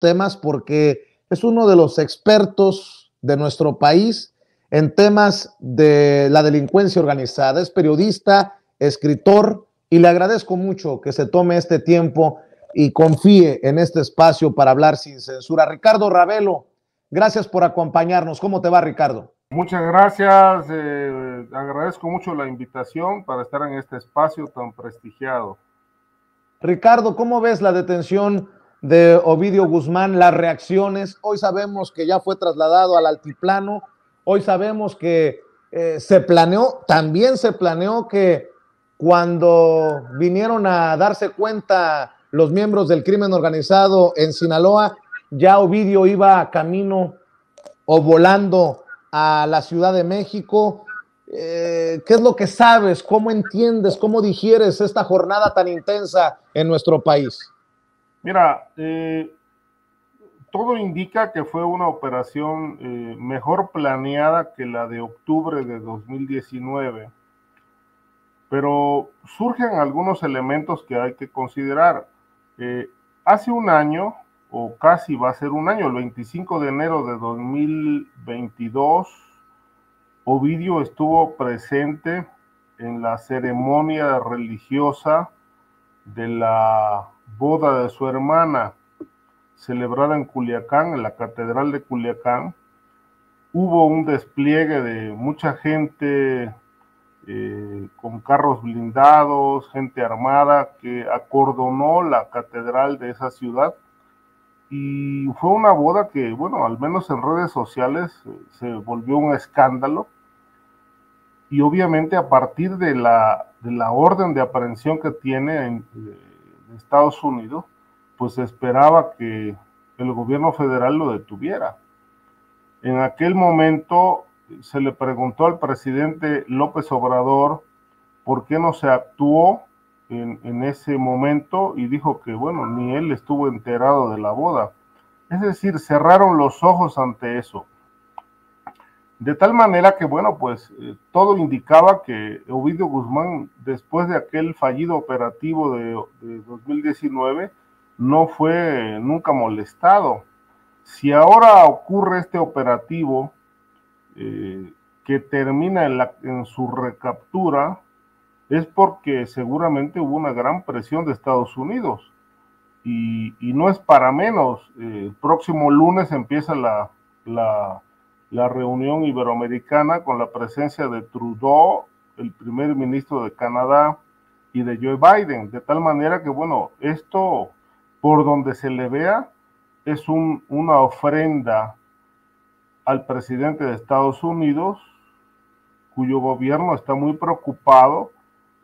temas porque es uno de los expertos de nuestro país en temas de la delincuencia organizada. Es periodista, escritor, y le agradezco mucho que se tome este tiempo y confíe en este espacio para hablar sin censura. Ricardo Ravelo, gracias por acompañarnos. ¿Cómo te va, Ricardo? Muchas gracias. Agradezco mucho la invitación para estar en este espacio tan prestigiado. Ricardo, ¿cómo ves la detención de Ovidio Guzmán, las reacciones? Hoy sabemos que ya fue trasladado al altiplano. Hoy sabemos que también se planeó que cuando vinieron a darse cuenta los miembros del crimen organizado en Sinaloa, ya Ovidio iba camino o volando a la Ciudad de México. ¿Qué es lo que sabes? ¿Cómo entiendes? ¿Cómo digieres esta jornada tan intensa en nuestro país? Mira, todo indica que fue una operación mejor planeada que la de octubre de 2019, pero surgen algunos elementos que hay que considerar. Hace un año, o casi va a ser un año, el 25 de enero de 2022, Ovidio estuvo presente en la ceremonia religiosa de la boda de su hermana, celebrada en Culiacán, en la Catedral de Culiacán. Hubo un despliegue de mucha gente con carros blindados, gente armada que acordonó la catedral de esa ciudad. Y fue una boda que, bueno, al menos en redes sociales se volvió un escándalo. Y obviamente a partir de la orden de aprehensión que tiene en Estados Unidos, pues se esperaba que el gobierno federal lo detuviera. En aquel momento se le preguntó al presidente López Obrador por qué no se actuó en ese momento, y dijo que, bueno, ni él estuvo enterado de la boda. Es decir, cerraron los ojos ante eso. De tal manera que, bueno, pues todo indicaba que Ovidio Guzmán, después de aquel fallido operativo de 2019, no fue nunca molestado. Si ahora ocurre este operativo que termina en su recaptura, es porque seguramente hubo una gran presión de Estados Unidos, y no es para menos. El próximo lunes empieza la reunión iberoamericana con la presencia de Trudeau, el primer ministro de Canadá, y de Joe Biden, de tal manera que, bueno, esto, por donde se le vea, es una ofrenda al presidente de Estados Unidos, cuyo gobierno está muy preocupado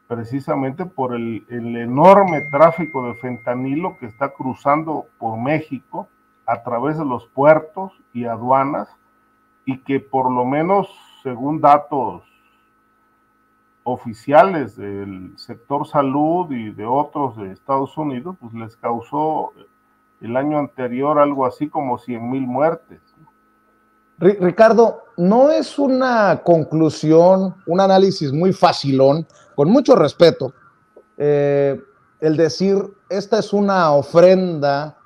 precisamente por el enorme tráfico de fentanilo que está cruzando por México a través de los puertos y aduanas, y que, por lo menos según datos oficiales del sector salud y de otros de Estados Unidos, pues les causó el año anterior algo así como 100,000 muertes. Ricardo, no es una conclusión, un análisis muy facilón, con mucho respeto, el decir, esta es una ofrenda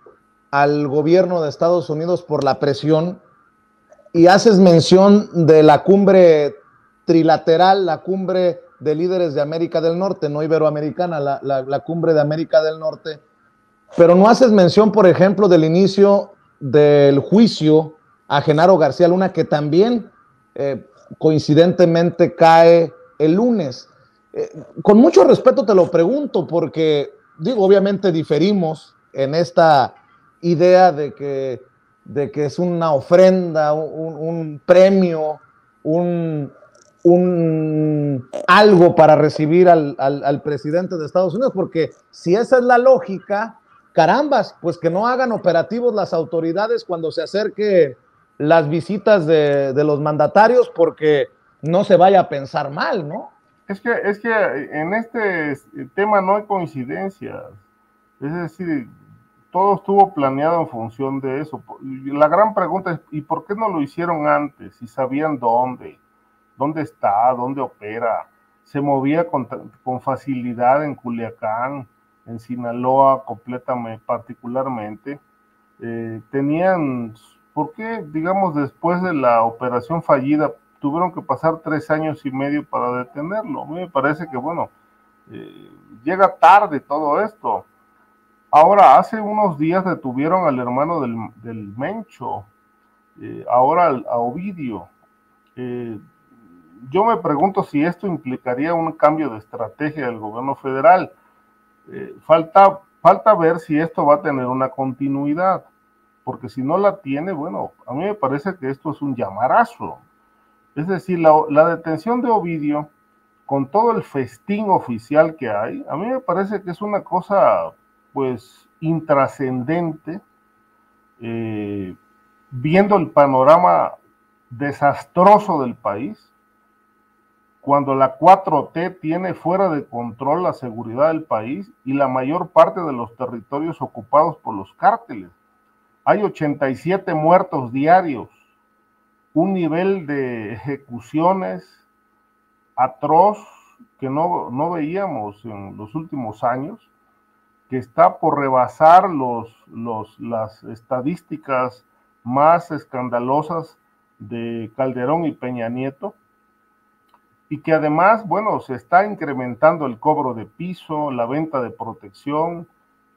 al gobierno de Estados Unidos por la presión, y haces mención de la cumbre trilateral, la cumbre de líderes de América del Norte, no iberoamericana, la cumbre de América del Norte, pero no haces mención, por ejemplo, del inicio del juicio a Genaro García Luna, que también coincidentemente cae el lunes. Con mucho respeto te lo pregunto, porque, digo, obviamente diferimos en esta idea de que es una ofrenda, un premio, un algo para recibir al presidente de Estados Unidos, porque si esa es la lógica, carambas, pues que no hagan operativos las autoridades cuando se acerque las visitas de los mandatarios, porque no se vaya a pensar mal, ¿no? Es que en este tema no hay coincidencias, es decir, todo estuvo planeado en función de eso. La gran pregunta es, ¿y por qué no lo hicieron antes? Si sabían dónde está, dónde opera, se movía con facilidad en Culiacán, en Sinaloa particularmente. tenían, ¿por qué, digamos, después de la operación fallida, tuvieron que pasar 3 años y medio para detenerlo? A mí me parece que, bueno, llega tarde todo esto. Ahora, hace unos días detuvieron al hermano del Mencho, ahora a Ovidio. Yo me pregunto si esto implicaría un cambio de estrategia del gobierno federal. Falta ver si esto va a tener una continuidad, porque si no la tiene, bueno, a mí me parece que esto es un llamarazo. Es decir, la detención de Ovidio, con todo el festín oficial que hay, a mí me parece que es una cosa, pues, intrascendente, viendo el panorama desastroso del país, cuando la 4T tiene fuera de control la seguridad del país y la mayor parte de los territorios ocupados por los cárteles. Hay 87 muertos diarios, un nivel de ejecuciones atroz que no veíamos en los últimos años, que está por rebasar las estadísticas más escandalosas de Calderón y Peña Nieto, y que además, bueno, se está incrementando el cobro de piso, la venta de protección,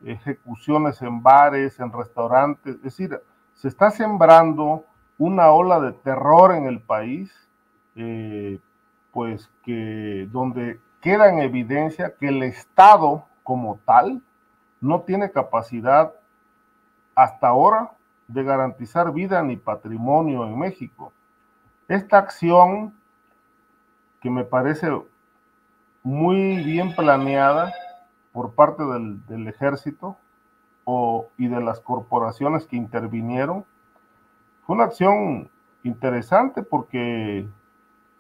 ejecuciones en bares, en restaurantes, es decir, se está sembrando una ola de terror en el país, pues que donde queda en evidencia que el Estado como tal no tiene capacidad hasta ahora de garantizar vida ni patrimonio en México. Esta acción, que me parece muy bien planeada por parte del ejército y de las corporaciones que intervinieron, fue una acción interesante porque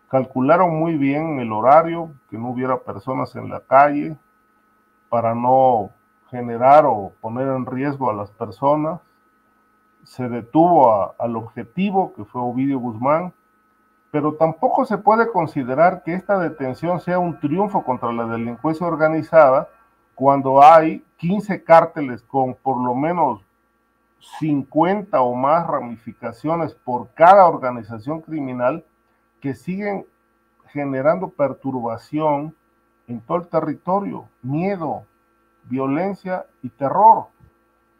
calcularon muy bien el horario, que no hubiera personas en la calle para no generar o poner en riesgo a las personas. Se detuvo al objetivo, que fue Ovidio Guzmán, pero tampoco se puede considerar que esta detención sea un triunfo contra la delincuencia organizada cuando hay 15 cárteles con por lo menos 50 o más ramificaciones por cada organización criminal que siguen generando perturbación en todo el territorio, miedo, violencia y terror.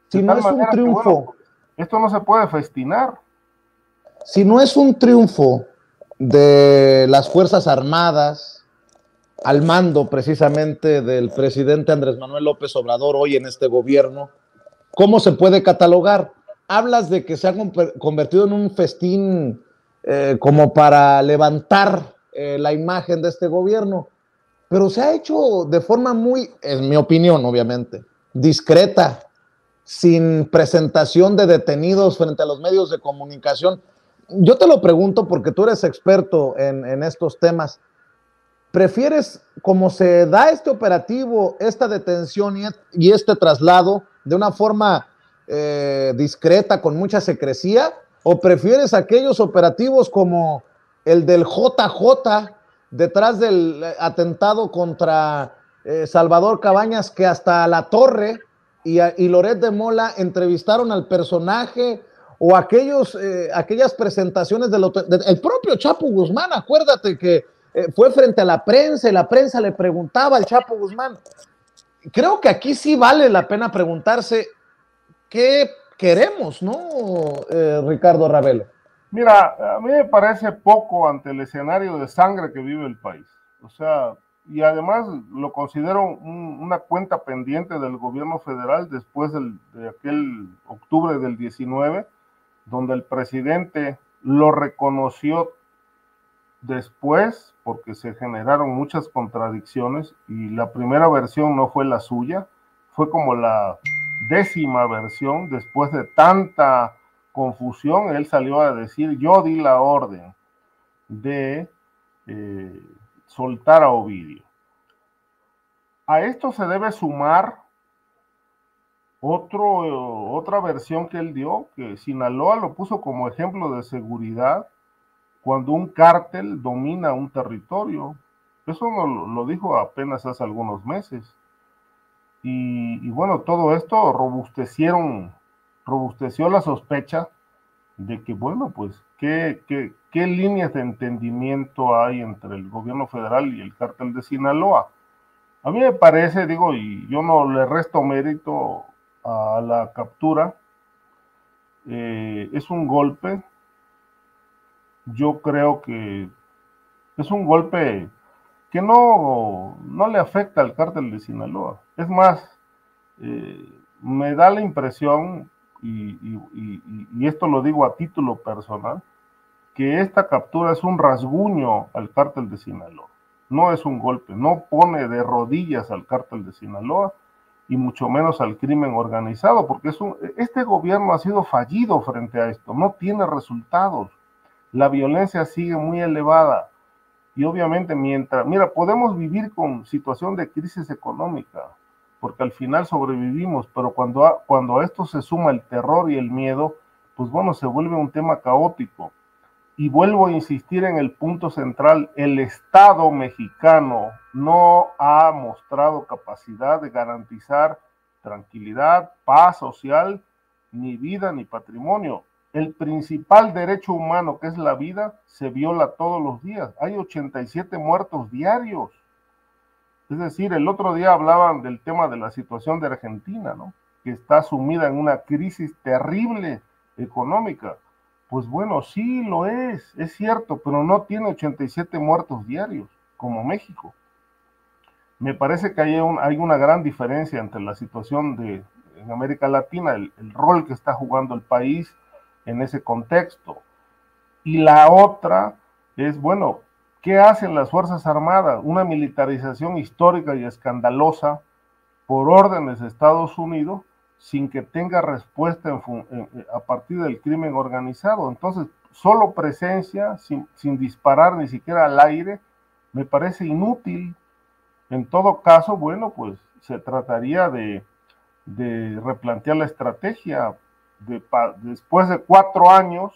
Si no es un triunfo... Que, bueno, esto no se puede festinar. Si no es un triunfo de las Fuerzas Armadas, al mando precisamente del presidente Andrés Manuel López Obrador hoy en este gobierno, ¿cómo se puede catalogar? Hablas de que se ha convertido en un festín como para levantar la imagen de este gobierno, pero se ha hecho de forma muy, en mi opinión obviamente, discreta, sin presentación de detenidos frente a los medios de comunicación. Yo te lo pregunto porque tú eres experto en estos temas. ¿Prefieres, como se da este operativo, esta detención y este traslado de una forma discreta, con mucha secrecía? ¿O prefieres aquellos operativos como el del JJ detrás del atentado contra Salvador Cabañas, que hasta La Torre y Loret de Mola entrevistaron al personaje? O aquellas presentaciones del propio Chapo Guzmán, acuérdate que fue frente a la prensa y la prensa le preguntaba al Chapo Guzmán. Creo que aquí sí vale la pena preguntarse qué queremos, ¿no, Ricardo Ravelo? Mira, a mí me parece poco ante el escenario de sangre que vive el país. O sea, y además lo considero una cuenta pendiente del gobierno federal después de aquel octubre del 19, donde el presidente lo reconoció después, porque se generaron muchas contradicciones, y la primera versión no fue la suya, fue como la 10ª versión. Después de tanta confusión, él salió a decir: yo di la orden de soltar a Ovidio. A esto se debe sumar otra versión que él dio, que Sinaloa lo puso como ejemplo de seguridad cuando un cártel domina un territorio. Eso lo dijo apenas hace algunos meses. Y bueno, todo esto robustecieron robusteció la sospecha de que, bueno, pues, ¿qué líneas de entendimiento hay entre el gobierno federal y el cártel de Sinaloa? A mí me parece, digo, y yo no le resto mérito a la captura, es un golpe, yo creo que es un golpe que no le afecta al cártel de Sinaloa. Es más, me da la impresión, y esto lo digo a título personal, que esta captura es un rasguño al cártel de Sinaloa, no es un golpe, no pone de rodillas al cártel de Sinaloa, y mucho menos al crimen organizado, porque este gobierno ha sido fallido frente a esto, no tiene resultados, la violencia sigue muy elevada, y obviamente mira, podemos vivir con situación de crisis económica, porque al final sobrevivimos, pero cuando a esto se suma el terror y el miedo, pues bueno, se vuelve un tema caótico. Y vuelvo a insistir en el punto central, el Estado mexicano no ha mostrado capacidad de garantizar tranquilidad, paz social, ni vida ni patrimonio. El principal derecho humano, que es la vida, se viola todos los días. Hay 87 muertos diarios. Es decir, el otro día hablaban del tema de la situación de Argentina, ¿no? Que está sumida en una crisis terrible económica. Pues bueno, sí lo es cierto, pero no tiene 87 muertos diarios, como México. Me parece que hay una gran diferencia entre la situación en América Latina, el rol que está jugando el país en ese contexto. Y la otra es, bueno, ¿qué hacen las Fuerzas Armadas? Una militarización histórica y escandalosa por órdenes de Estados Unidos sin que tenga respuesta a partir del crimen organizado. Entonces, solo presencia, sin disparar ni siquiera al aire, me parece inútil. En todo caso, bueno, pues se trataría de replantear la estrategia después de 4 años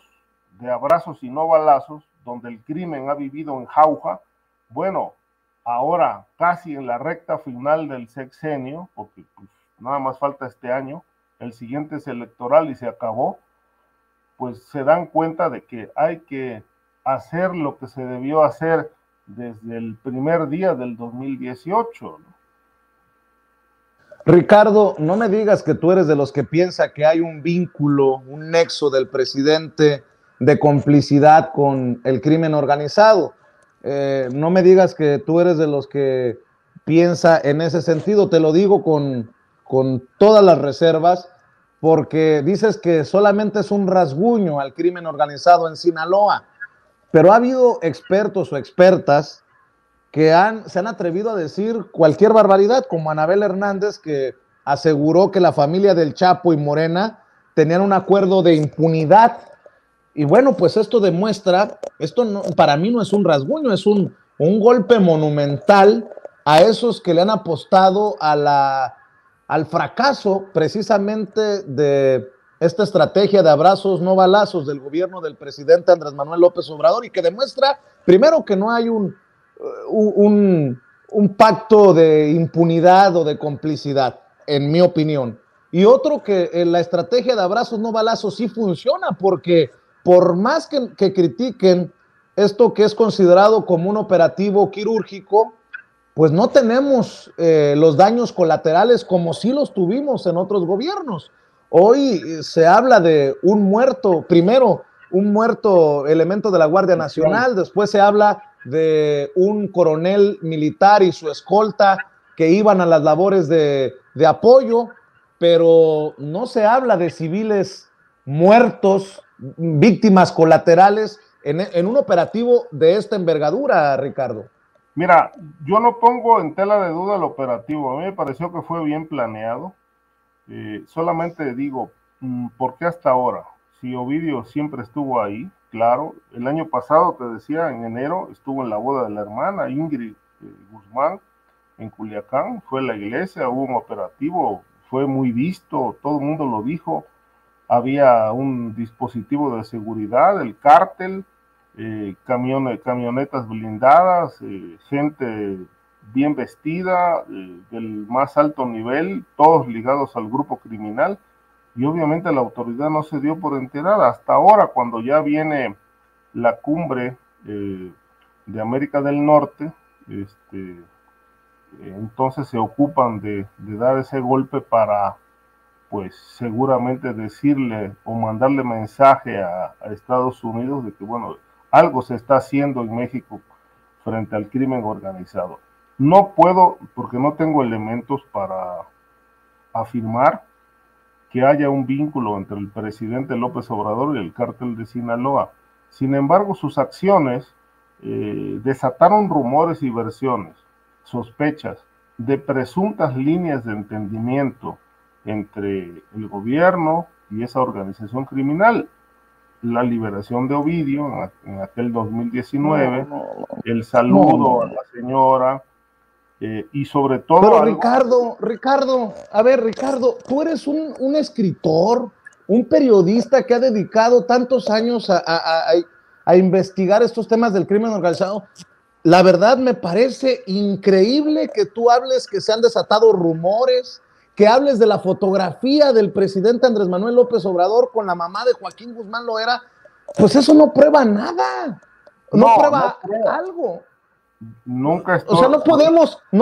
de abrazos y no balazos, donde el crimen ha vivido en jauja, bueno, ahora casi en la recta final del sexenio, porque pues, nada más falta este año, el siguiente es electoral y se acabó, pues se dan cuenta de que hay que hacer lo que se debió hacer desde el primer día del 2018. ¿No? Ricardo, no me digas que tú eres de los que piensa que hay un vínculo, un nexo del presidente de complicidad con el crimen organizado. No me digas que tú eres de los que piensa en ese sentido, te lo digo con todas las reservas, porque dices que solamente es un rasguño al crimen organizado en Sinaloa, pero ha habido expertos o expertas que se han atrevido a decir cualquier barbaridad, como Anabel Hernández, que aseguró que la familia del Chapo y Morena tenían un acuerdo de impunidad. Y bueno, pues esto demuestra, esto no, para mí no es un rasguño, es un golpe monumental a esos que le han apostado al fracaso precisamente de esta estrategia de abrazos no balazos del gobierno del presidente Andrés Manuel López Obrador, y que demuestra, primero, que no hay un pacto de impunidad o de complicidad, en mi opinión, y otro, que la estrategia de abrazos no balazos sí funciona, porque por más que critiquen esto que es considerado como un operativo quirúrgico, pues no tenemos los daños colaterales como sí los tuvimos en otros gobiernos. Hoy se habla de un muerto, primero un muerto elemento de la Guardia Nacional, después se habla de un coronel militar y su escolta que iban a las labores de apoyo, pero no se habla de civiles muertos, víctimas colaterales en un operativo de esta envergadura, Ricardo. Mira, yo no pongo en tela de duda el operativo, a mí me pareció que fue bien planeado, solamente digo, ¿por qué hasta ahora? Si Ovidio siempre estuvo ahí, claro, el año pasado, te decía, en enero, estuvo en la boda de la hermana Ingrid Guzmán, en Culiacán, fue a la iglesia, hubo un operativo, fue muy visto, todo el mundo lo dijo, había un dispositivo de seguridad, el cártel, camionetas blindadas, gente bien vestida, del más alto nivel, todos ligados al grupo criminal, y obviamente la autoridad no se dio por enterada. Hasta ahora, cuando ya viene la cumbre de América del Norte, entonces se ocupan de dar ese golpe para, pues, seguramente decirle o mandarle mensaje a Estados Unidos de que, bueno, algo se está haciendo en México frente al crimen organizado. No puedo, porque no tengo elementos para afirmar que haya un vínculo entre el presidente López Obrador y el cártel de Sinaloa. Sin embargo, sus acciones desataron rumores y versiones, sospechas de presuntas líneas de entendimiento entre el gobierno y esa organización criminal. La liberación de Ovidio en aquel 2019, el saludo a la señora, y sobre todo... Pero algo... Ricardo, tú eres un escritor, un periodista que ha dedicado tantos años a investigar estos temas del crimen organizado. La verdad me parece increíble que tú hables que se han desatado rumores, que hables de la fotografía del presidente Andrés Manuel López Obrador con la mamá de Joaquín Guzmán Loera. Pues eso no prueba nada, no prueba algo. Nunca estoy... O sea, no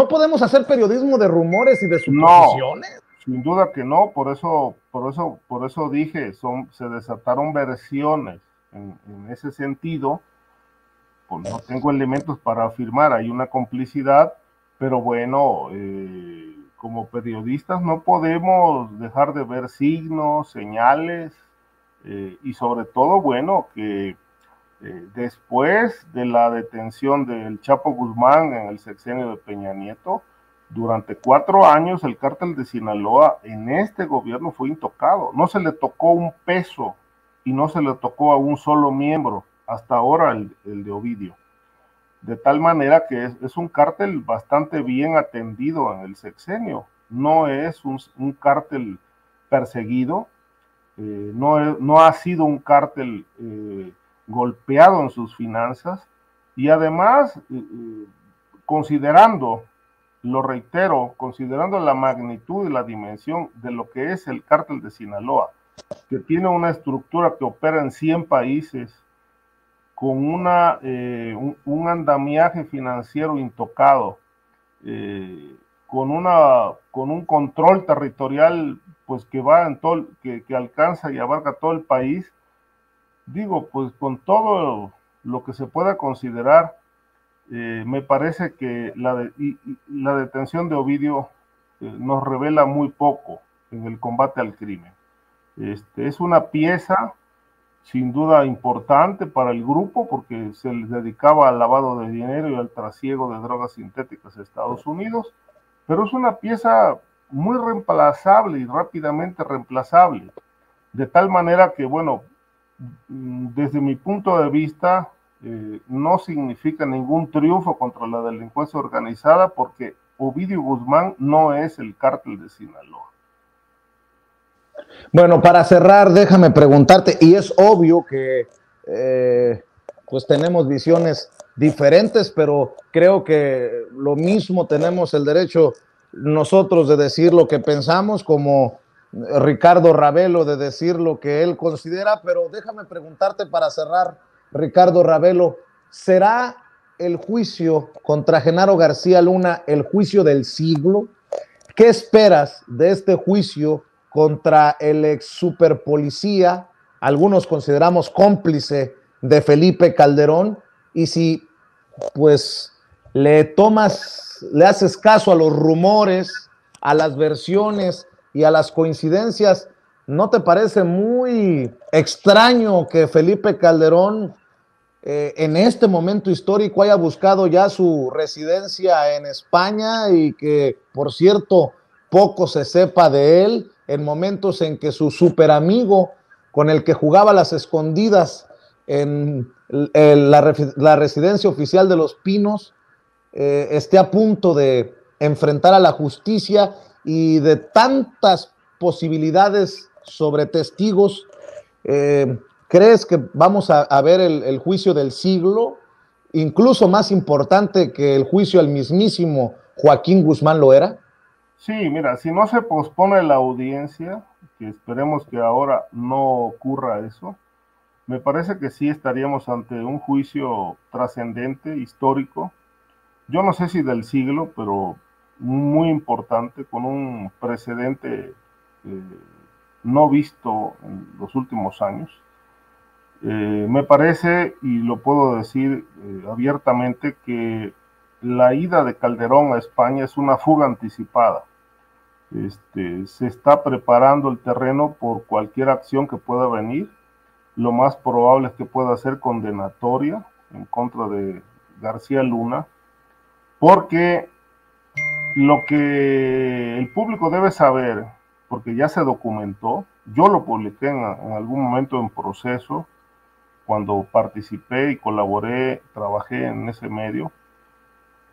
podemos hacer periodismo de rumores y de suposiciones. No, sin duda que no, por eso dije, se desataron versiones en ese sentido. Pues no tengo elementos para afirmar, hay una complicidad, pero bueno, como periodistas no podemos dejar de ver signos, señales, y sobre todo, bueno, que después de la detención del Chapo Guzmán en el sexenio de Peña Nieto, durante 4 años el cártel de Sinaloa en este gobierno fue intocado. No se le tocó un peso y no se le tocó a un solo miembro, hasta ahora el de Ovidio. De tal manera que es un cártel bastante bien atendido en el sexenio. No es un cártel perseguido, no ha sido un cártel golpeado en sus finanzas, y además, considerando, lo reitero, considerando la magnitud y la dimensión de lo que es el cártel de Sinaloa, que tiene una estructura que opera en 100 países, con un andamiaje financiero intocado, con un control territorial, pues que va en todo, que alcanza y abarca todo el país. Digo, pues con todo lo que se pueda considerar, me parece que la detención de Ovidio nos revela muy poco en el combate al crimen. Es una pieza sin duda importante para el grupo, porque se les dedicaba al lavado de dinero y al trasiego de drogas sintéticas a Estados Unidos, pero es una pieza muy reemplazable y rápidamente reemplazable, de tal manera que, bueno, desde mi punto de vista, no significa ningún triunfo contra la delincuencia organizada, porque Ovidio Guzmán no es el cártel de Sinaloa. Bueno, para cerrar, déjame preguntarte, y es obvio que pues tenemos visiones diferentes, pero creo que lo mismo tenemos el derecho nosotros de decir lo que pensamos, como Ricardo Ravelo de decir lo que él considera, pero déjame preguntarte para cerrar, Ricardo Ravelo, ¿será el juicio contra Genaro García Luna el juicio del siglo? ¿Qué esperas de este juicio contra el ex superpolicía, algunos consideramos cómplice de Felipe Calderón? Y si, pues, le haces caso a los rumores, a las versiones y a las coincidencias, ¿no te parece muy extraño que Felipe Calderón, en este momento histórico, haya buscado ya su residencia en España y que, por cierto, poco se sepa de él, en momentos en que su superamigo, con el que jugaba las escondidas en la residencia oficial de Los Pinos, esté a punto de enfrentar a la justicia, y de tantas posibilidades sobre testigos, ¿crees que vamos a ver el juicio del siglo, incluso más importante que el juicio al mismísimo Joaquín Guzmán Loera? Sí, mira, si no se pospone la audiencia, que esperemos que ahora no ocurra eso, me parece que sí estaríamos ante un juicio trascendente, histórico, yo no sé si del siglo, pero muy importante, con un precedente no visto en los últimos años. Me parece, y lo puedo decir abiertamente, que la ida de Calderón a España es una fuga anticipada. Se está preparando el terreno por cualquier acción que pueda venir. Lo más probable es que pueda ser condenatoria en contra de García Luna, porque lo que el público debe saber, porque ya se documentó, yo lo publiqué en algún momento en Proceso, cuando participé y colaboré, trabajé en ese medio,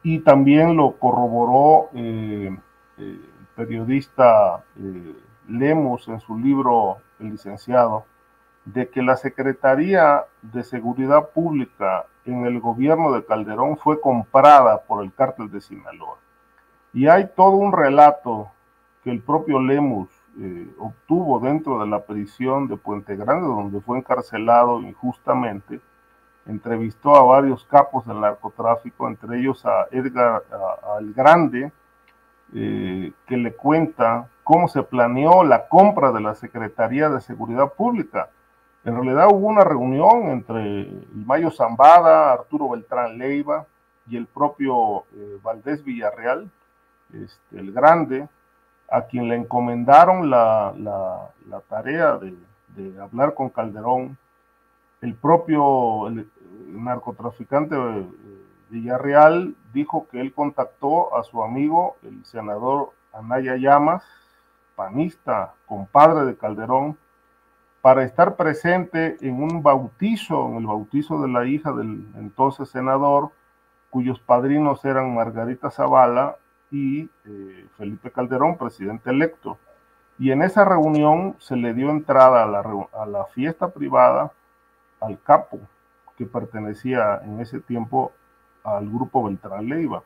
y también lo corroboró el periodista Lemus en su libro El Licenciado, de que la Secretaría de Seguridad Pública en el gobierno de Calderón fue comprada por el cártel de Sinaloa. Y hay todo un relato que el propio Lemus obtuvo dentro de la prisión de Puente Grande, donde fue encarcelado injustamente. Entrevistó a varios capos del narcotráfico, entre ellos a Edgar al Grande, que le cuenta cómo se planeó la compra de la Secretaría de Seguridad Pública. En realidad hubo una reunión entre el Mayo Zambada, Arturo Beltrán Leiva y el propio Valdés Villarreal, el Grande, a quien le encomendaron la tarea de hablar con Calderón. El propio narcotraficante Villarreal dijo que él contactó a su amigo, el senador Anaya Llamas, panista, compadre de Calderón, para estar presente en un bautizo, en el bautizo de la hija del entonces senador, cuyos padrinos eran Margarita Zavala y Felipe Calderón, presidente electo. Y en esa reunión se le dio entrada a la fiesta privada al capo, que pertenecía en ese tiempo al Grupo Beltrán Leiva,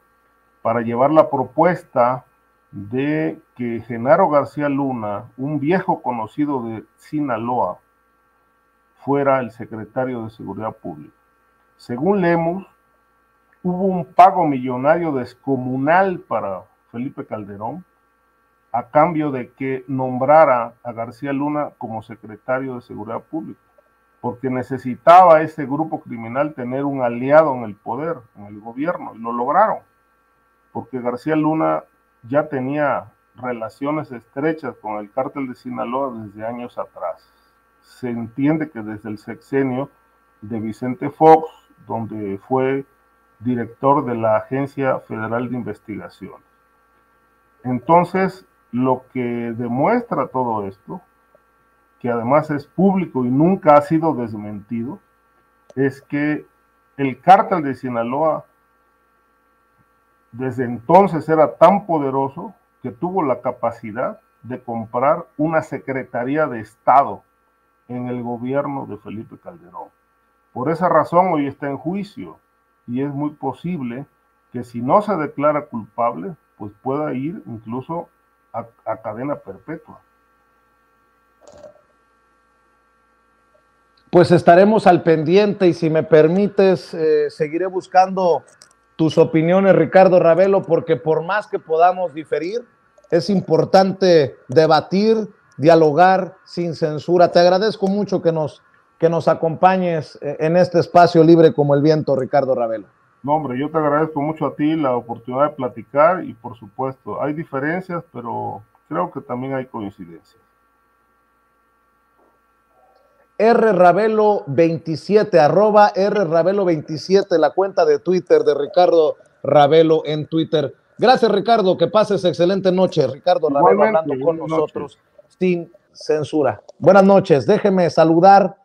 para llevar la propuesta de que Genaro García Luna, un viejo conocido de Sinaloa, fuera el secretario de Seguridad Pública. Según Lemus, hubo un pago millonario descomunal para Felipe Calderón a cambio de que nombrara a García Luna como secretario de Seguridad Pública, porque necesitaba ese grupo criminal tener un aliado en el poder, en el gobierno, y lo lograron, porque García Luna ya tenía relaciones estrechas con el cártel de Sinaloa desde años atrás. Se entiende que desde el sexenio de Vicente Fox, donde fue director de la Agencia Federal de Investigación. Entonces, lo que demuestra todo esto, que además es público y nunca ha sido desmentido, es que el cártel de Sinaloa desde entonces era tan poderoso que tuvo la capacidad de comprar una Secretaría de Estado en el gobierno de Felipe Calderón. Por esa razón hoy está en juicio y es muy posible que si no se declara culpable, pues pueda ir incluso a cadena perpetua. Pues estaremos al pendiente y si me permites, seguiré buscando tus opiniones, Ricardo Ravelo, porque por más que podamos diferir, es importante debatir, dialogar sin censura. Te agradezco mucho que nos acompañes en este espacio libre como el viento, Ricardo Ravelo. No, hombre, yo te agradezco mucho a ti la oportunidad de platicar y, por supuesto, hay diferencias, pero creo que también hay coincidencias. rravelo27, arroba rravelo27, la cuenta de Twitter de Ricardo Ravelo en Twitter. Gracias, Ricardo, que pases excelente noche. Ricardo Ravelo hablando con nosotros sin censura. Buenas noches, déjeme saludar